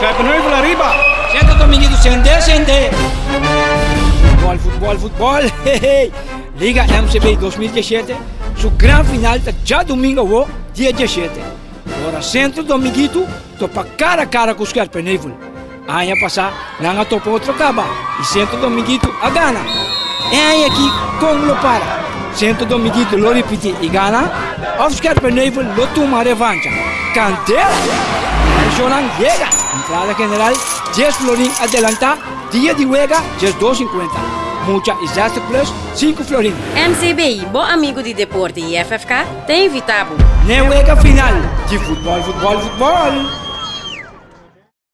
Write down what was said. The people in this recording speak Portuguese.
Scherpenheuvel arriba. Centro Domínguito, sende. Futebol. Liga MCB 2017. Su gran final já domingo, dia 17. Agora Centro Domínguito topa cara a cara com o Scherpenheuvel. Aí passar, não topa outro caba. E Centro Domínguito a gana. É aí aqui como não para. Centro Domínguito lo repite e gana. O Scherpenheuvel lo toma revancha. Canter. Jonan llega. Entrada general. 10 florín adelanta. Dia de huega. 10,250. Mucha e 60 plus, 5 florim. MCBI, bom amigo de deporte e FFK, tem Vitabo. Neuega final de futebol.